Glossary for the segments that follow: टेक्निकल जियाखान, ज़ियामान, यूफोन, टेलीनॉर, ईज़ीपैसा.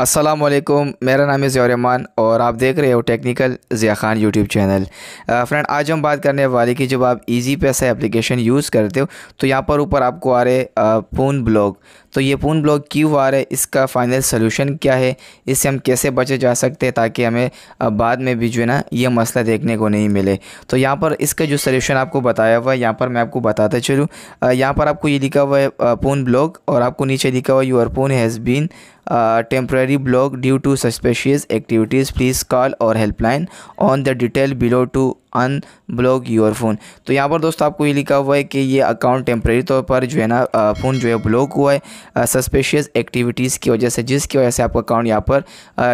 अस्सलामुअलैकुम, मेरा नाम है ज़ियामान और आप देख रहे हो टेक्निकल जियाखान YouTube channel. Friend, आज हम बात करने वाले कि जब आप ईज़ीपैसा एप्लीकेशन यूज़ करते हो तो यहाँ पर ऊपर आपको आ रहे पून ब्लॉक। तो ये पून ब्लॉक क्यों आ रहा है, इसका फाइनल सोल्यूशन क्या है, इससे हम कैसे बचे जा सकते हैं ताकि हमें बाद में भी जो है ना ये मसला देखने को नहीं मिले। तो यहाँ पर इसका जो सोल्यूशन आपको बताया हुआ है, यहाँ पर मैं आपको बताता चलूँ। यहाँ पर आपको ये लिखा हुआ है पून ब्लॉक और आपको नीचे लिखा हुआ your phone has been temporary block due to suspicious activities, please call our helpline on the detail below to unblock your phone. तो यहाँ पर दोस्तों आपको ये लिखा हुआ है कि ये अकाउंट टेम्प्रेरी तौर पर जो है ना फ़ोन जो है ब्लॉक हुआ है सस्पेशियस एक्टिविटीज़ की वजह से, जिसकी वजह से आपका अकाउंट यहाँ पर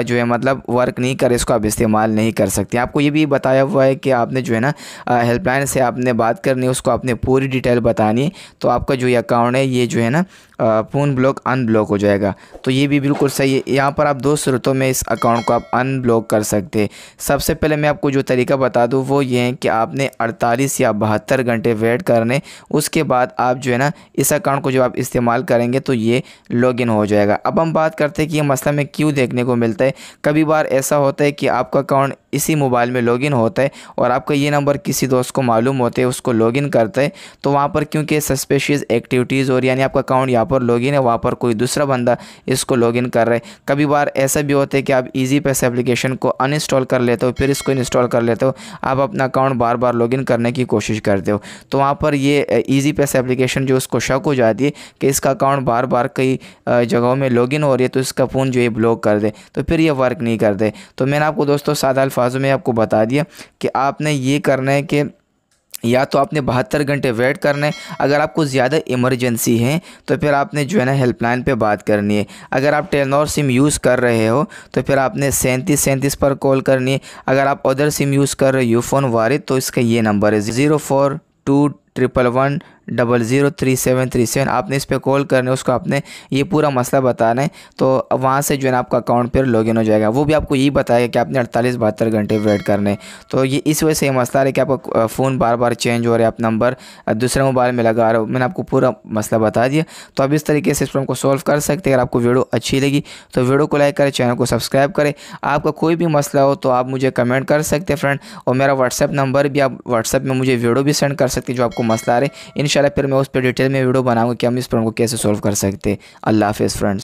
जो है मतलब वर्क नहीं कर, इसको आप इस्तेमाल नहीं कर सकते। आपको ये भी बताया हुआ है कि आपने जो है ना हेल्पलाइन से आपने बात करनी है, उसको आपने पूरी डिटेल बतानी है, तो आपका जो ये अकाउंट है ये जो है ना फ़ोन ब्लॉक अनब्लॉक हो जाएगा। तो ये भी बिल्कुल सही है। यहाँ पर आप दो सूरतों में इस अकाउंट को आप अनब्लॉक कर सकते हैं। सबसे पहले मैं आपको जो तरीका बता दूँ वो ये है कि आपने 48 या 72 घंटे वेट करने, उसके बाद आप जो है ना इस अकाउंट को जब आप इस्तेमाल करेंगे तो ये लॉगिन हो जाएगा। अब हम बात करते हैं कि ये मसला में क्यों देखने को मिलता है। कभी बार ऐसा होता है कि आपका अकाउंट इसी मोबाइल में लॉगिन होता है और आपका ये नंबर किसी दोस्त को मालूम होता है, उसको लॉगिन करता है, तो वहाँ पर क्योंकि सस्पेशियस एक्टिविटीज़ और यानी आपका अकाउंट यहाँ पर लॉगिन है, वहाँ पर कोई दूसरा बंदा इसको लॉगिन कर रहा है। कभी बार ऐसा भी होता है कि आप ईज़ीपैसा एप्लीकेशन को अनइंस्टॉल कर लेते हो, फिर इसको इंस्टॉल कर लेते हो, आप अपना अकाउंट बार बार लॉगिन करने की कोशिश करते हो, तो वहाँ पर ये ईज़ीपैसा एप्लीकेशन जो उसको शक हो जाती है कि इसका अकाउंट बार बार कई जगहों में लॉगिन हो रही है, तो इसका फ़ोन जो है ब्लॉक कर दे, तो फिर ये वर्क नहीं कर दे। तो मैंने आपको दोस्तों सादा अल्फाजों में आपको बता दिया कि आपने ये करना है कि या तो आपने 72 घंटे वेट करना है, अगर आपको ज़्यादा इमरजेंसी है तो फिर आपने जो है ना हेल्पलाइन पे बात करनी है। अगर आप टेलीनॉर सिम यूज़ कर रहे हो तो फिर आपने 3737 पर कॉल करनी है। अगर आप अदर सिम यूज़ कर रहे हो यूफोन वारिद, तो इसका ये नंबर है 042111003737। आपने इस पर कॉल करना है, उसको आपने ये पूरा मसला बताना है, तो वहाँ से जो है ना आपका अकाउंट पर लॉगिन हो जाएगा। वो भी आपको यही बताया कि आपने 48-72 घंटे वेट करने। तो ये इस वजह से ये मसला है कि आपका फ़ोन बार बार चेंज हो रहा है, आप नंबर दूसरे मोबाइल में लगा रहे हो। मैंने आपको पूरा मसला बता दिया। तो अब इस तरीके से इस प्रॉब्लम को सॉल्व कर सकते हैं। अगर आपको वीडियो अच्छी लगी तो वीडियो को लाइक करें, चैनल को सब्सक्राइब करें। आपका कोई भी मसला हो तो आप मुझे कमेंट कर सकते हैं फ्रेंड, और मेरा व्हाट्सएप नंबर भी आप व्हाट्सएप में मुझे वीडियो भी सेंड कर सकते हैं जो आपको मसला आ रहा है। इंशाल्लाह फिर मैं उस पर डिटेल में वीडियो बनाऊंगा कि हम इस प्रॉब्लम को कैसे सॉल्व कर सकते हैं। अल्लाह हाफ़िज़ फ्रेंड्स।